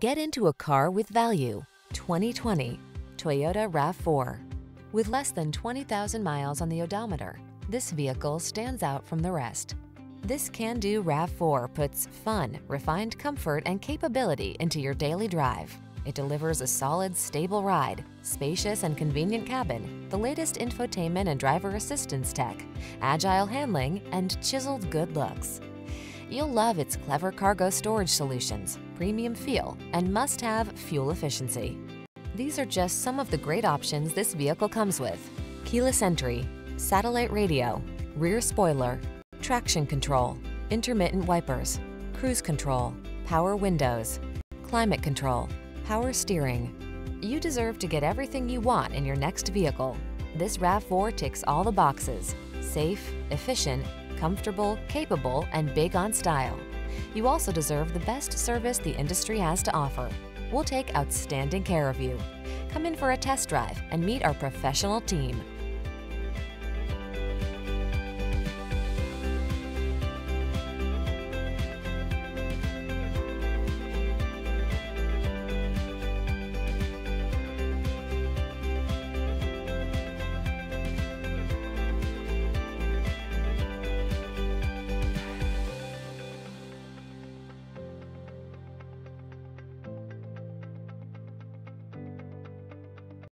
Get into a car with value. 2020 Toyota RAV4. With less than 20,000 miles on the odometer, this vehicle stands out from the rest. This can-do RAV4 puts fun, refined comfort, and capability into your daily drive. It delivers a solid, stable ride, spacious and convenient cabin, the latest infotainment and driver assistance tech, agile handling, and chiseled good looks. You'll love its clever cargo storage solutions, premium feel, and must-have fuel efficiency. These are just some of the great options this vehicle comes with: keyless entry, satellite radio, rear spoiler, traction control, intermittent wipers, cruise control, power windows, climate control, power steering. You deserve to get everything you want in your next vehicle. This RAV4 ticks all the boxes: safe, efficient, comfortable, capable, and big on style. You also deserve the best service the industry has to offer. We'll take outstanding care of you. Come in for a test drive and meet our professional team.